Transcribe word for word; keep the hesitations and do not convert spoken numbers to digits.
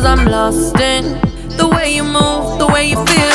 'cause I'm lost in the way you move, the way you feel.